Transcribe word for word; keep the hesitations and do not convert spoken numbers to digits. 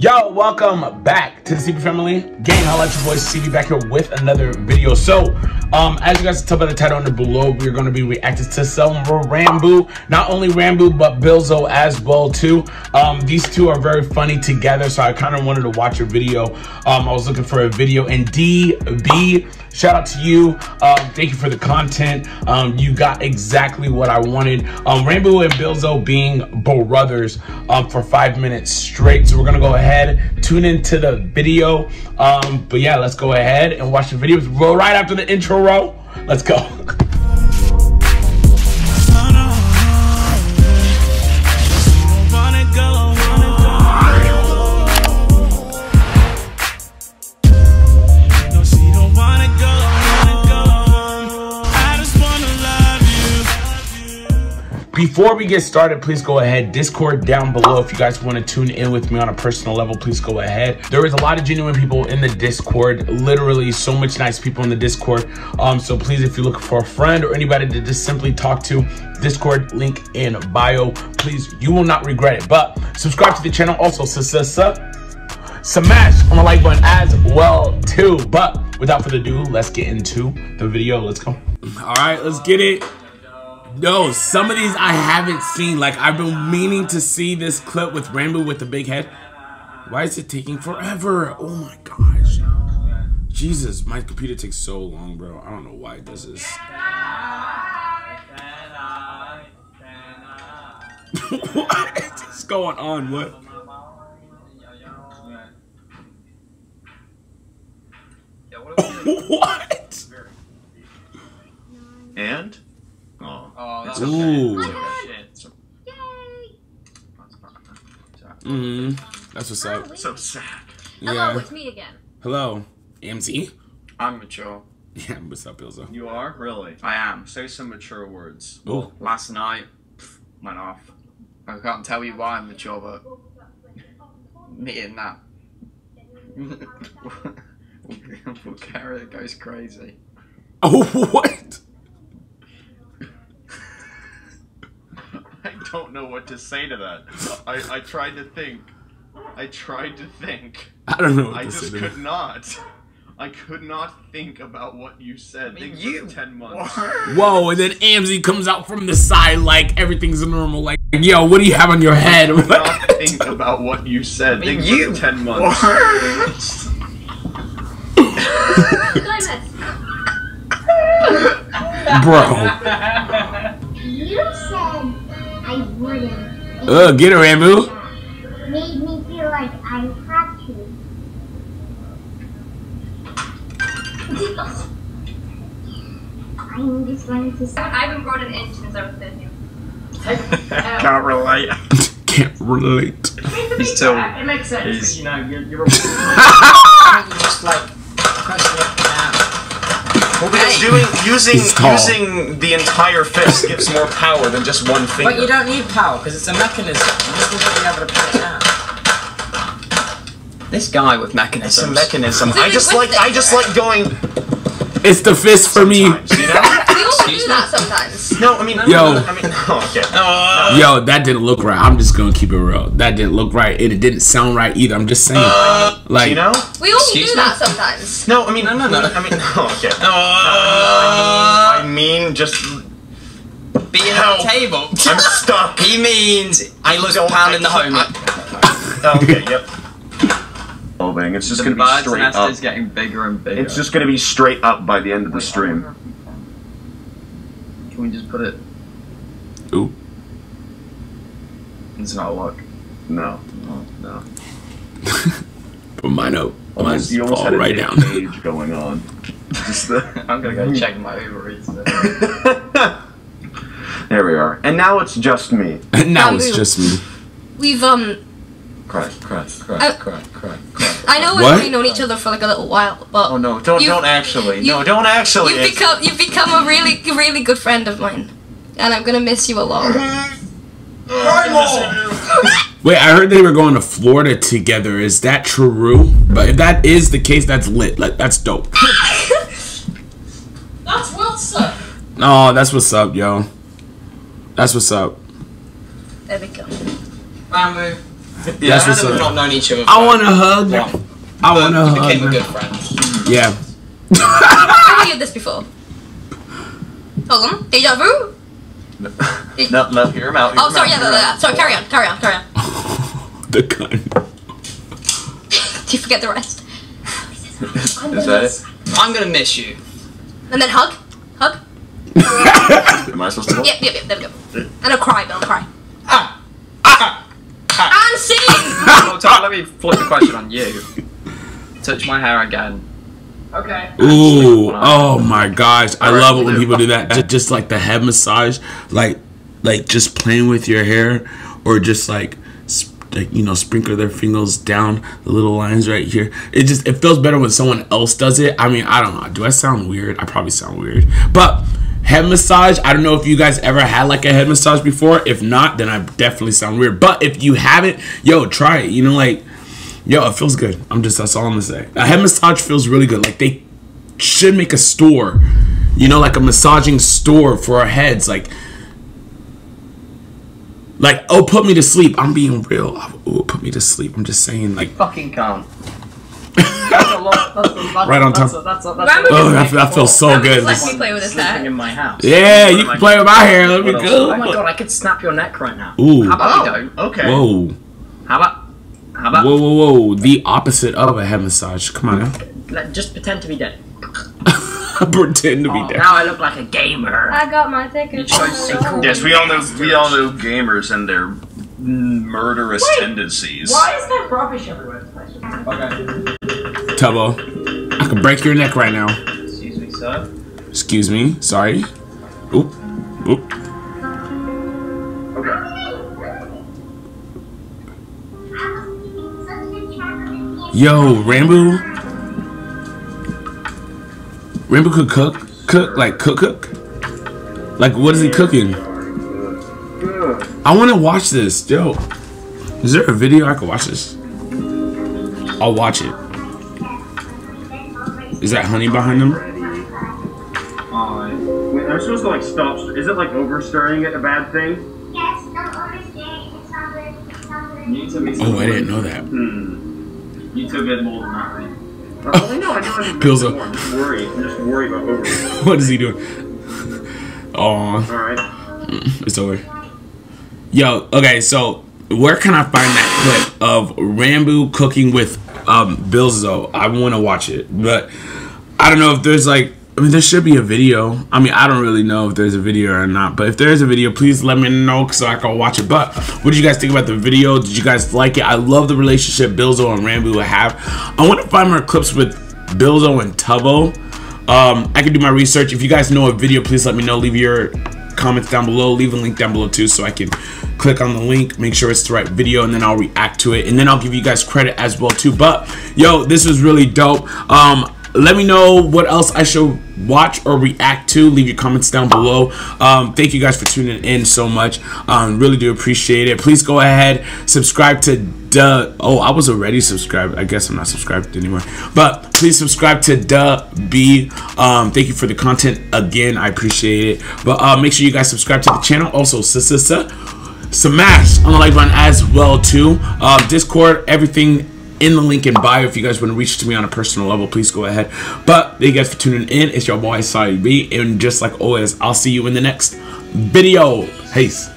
Yo, welcome back to the C B family. Gang, I'll let your boy C B back here with another video. So, um, as you guys can tell by the title under below, we're going to be reacting to some Ranboo. Not only Ranboo, but Billzo as well, too. Um, these two are very funny together, so I kind of wanted to watch a video. Um, I was looking for a video. And D B, shout out to you. Uh, thank you for the content. Um, you got exactly what I wanted. Um, Ranboo and Billzo being brothers um, for five minutes straight. So we're going to go ahead. Ahead, tune into the video, um, but yeah, let's go ahead and watch the videos right after the intro roll. Let's go. Before we get started, please go ahead, Discord down below. If you guys want to tune in with me on a personal level, please go ahead. There is a lot of genuine people in the Discord, literally so much nice people in the Discord. Um, so please, if you're looking for a friend or anybody to just simply talk to, Discord link in bio, please, you will not regret it. But subscribe to the channel, also smash on the like button as well too. But without further ado, let's get into the video, let's go. All right, let's get it. No, some of these I haven't seen. Like, I've been meaning to see this clip with Ranboo with the big head. Why is it taking forever? Oh my gosh. Jesus, my computer takes so long, bro. I don't know why it does this. What is going on? What? What? And? Oh, that's ooh. Okay. That's okay. Yay. Mm-hmm. That's what's up. So sad. Yeah. Hello, it's me again. Hello, Aimsey. I'm mature. Yeah, what's up, Billzo? You are? Really? I am. Say some mature words. Ooh. Last night, pff, went off. I can't tell you why I'm mature, but me and that Bulgaria goes crazy. Oh, what? I don't know what to say to that. I, I tried to think. I tried to think. I don't know what I to just say could that. Not. I could not think about what you said. I mean, you ten months. Whoa, and then Aimsey comes out from the side like everything's normal. Like, yo, what do you have on your head? I could not think about what you said. I mean, you ten months. Bro. You said I wouldn't. Ugh, get her, Ranboo. Made me feel like I had to. I'm just wanted to say. I haven't brought an inch since I was with you. Can't relate. Can't relate. He's still. It makes sense. He's, you know, you're. you're just like. Well, because doing using using the entire fist gives more power than just one finger. But you don't need power because it's a mechanism. You just need to be able to put it down. This guy with mechanisms. It's a mechanism. I just like I just like going. It's the fist for me. You know? Excuse me. Sometimes. No, I mean. Yo. I mean. Oh, okay. Uh, Yo, that didn't look right. I'm just gonna keep it real. That didn't look right. It, it didn't sound right either. I'm just saying. Uh, like. You know. We all do that sometimes. No, I mean. No, no, no. I mean. Oh, okay. Uh, no, I mean, I mean just. Being on the table. I'm stuck. He means I look pounding the home. I, okay. Yep. It's just the gonna be straight up. Is getting bigger and bigger. It's just gonna be straight up by the end of the stream. Can we just put it? Ooh. It's not luck. No. No. no. But mine up. Mine's you almost fall had right down. Page going on. The... I'm gonna go check my Uber Eats. There we are. And now it's just me. And now um, it's just me. We've um. Cry, cry, cry, uh, cry, cry, cry. I know what? We've known each other for like a little while, but oh no, don't, don't actually, you, no, don't actually. You've become, you've become a really, really good friend of mine, and I'm gonna miss you a lot. Wait, I heard they were going to Florida together. Is that true? But if that is the case, that's lit. Like, that's dope. That's what's up. No, oh, that's what's up, yo. That's what's up. There we go. Bye, move. Yeah, that's we've not known each other. I want to hug. Long. I want to hug. Became a good friend. Yeah. Have we heard this before? Hold on. Deja vu? No, no, no, hear him out. Hear oh, him sorry, out, yeah, no, no, no. Sorry, carry on, carry on, carry on. The gun. Do you forget the rest? I'm Is that miss. it? I'm gonna miss you. And then hug? Hug? Am I supposed to go? Yep, yep, yep, there we go. And I'll cry, but I'll cry. Ah! Ah! Ah! And see! So, let me flip the question on you. Touch my hair again. Okay. Ooh, oh my gosh. I love it when people do that. Just like the head massage, like like just playing with your hair, or just like, like you know, sprinkle their fingers down the little lines right here. It just, it feels better when someone else does it. I mean, I don't know. Do I sound weird? I probably sound weird. But head massage, I don't know if you guys ever had like a head massage before. If not, then I definitely sound weird. But if you haven't, yo, try it. You know, like, yo, it feels good. I'm just, that's all I'm gonna say. A head massage feels really good. Like, they should make a store, you know, like a massaging store for our heads. Like, like, oh, put me to sleep. I'm being real. Oh, put me to sleep. I'm just saying, like. Fucking count. That's a lot. That's a, that's right on top. Oh, that, that feels so Ranboo good. Let me play with his hair. In my house. Yeah, you can play with my hair. Let me go. Oh my god, I could snap your neck right now. Ooh. How about oh. we don't? Okay. Whoa. How about? How about? Whoa, whoa, whoa! The opposite of a head massage. Come on now. Let, just pretend to be dead. pretend to oh, be dead. Now I look like a gamer. I got my ticket. Oh, yes, we all know. We all know gamers and their murderous Wait, tendencies. Why is there rubbish everywhere? Okay. Tubbo, I could break your neck right now. Excuse me, sir. Excuse me. Sorry. Oop. Oop. Okay. Yo, Ranboo. Ranboo could cook, cook like cook, cook. Like, what is he cooking? I want to watch this, yo. Is there a video I could watch this? I'll watch it. Is that honey behind him? Uh, wait, I'm supposed to like stop. Is it like over stirring it a bad thing? Yes, not over stirring. It's not good. It's not good. Oh, I didn't know that. Hmm. You took it more than that, right? Oh, no, I don't Billzo. I'm just worried. I'm just worried about over. What is he doing? Aww. Alright. It's over. Yo, okay, so where can I find that clip of Ranboo cooking with um, Billzo? I want to watch it, but I don't know if there's like, I mean, there should be a video. I mean, I don't really know if there's a video or not, but if there is a video, please let me know so I can watch it. But what did you guys think about the video? Did you guys like it? I love the relationship Billzo and Ranboo have. I want to find more clips with Billzo and Tubbo. Um, I can do my research. If you guys know a video, please let me know. Leave your comments down below. Leave a link down below too so I can click on the link, make sure it's the right video, and then I'll react to it. And then I'll give you guys credit as well too. But, yo, this was really dope. Um... Let me know what else I should watch or react to. Leave your comments down below. Um, thank you guys for tuning in so much. Um, really do appreciate it. Please go ahead, subscribe to Duh. Oh, I was already subscribed. I guess I'm not subscribed anymore. But please subscribe to Duh B. Um, thank you for the content again. I appreciate it. But uh, make sure you guys subscribe to the channel. Also, smash on the like button as well too. Uh, Discord, everything in the link in bio. If you guys want to reach to me on a personal level, please go ahead. But thank you guys for tuning in. It's your boy Sai B, and just like always, I'll see you in the next video. Peace.